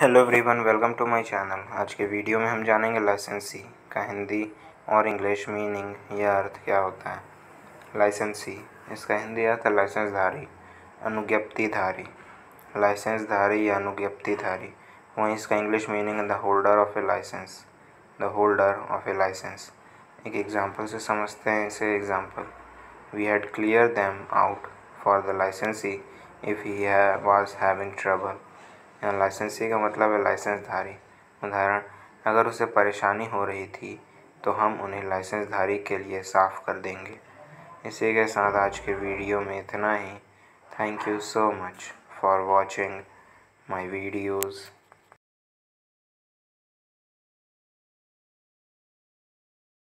Hello everyone, welcome to my channel. आज के video में हम जानेंगे लाइसेंसी का हिंदी और इंग्लिश मीनिंग या अर्थ क्या होता है। लाइसेंसी, इसका हिंदी अर्थ है लाइसेंसधारी, अनुज्ञप्तिधारी। लाइसेंसधारी या अनुज्ञप्तिधारी। वहीं इसका English meaning the holder of a licence, the holder of a licence. एक एग्जाम्पल से समझते हैं इसे। Example, we had clear them out for the licensee if he was having trouble. यहाँ लाइसेंसी का मतलब है लाइसेंसधारी। उदाहरण, अगर उसे परेशानी हो रही थी तो हम उन्हें लाइसेंसधारी के लिए साफ़ कर देंगे। इसी के साथ आज के वीडियो में इतना ही। Thank you so much for watching my videos.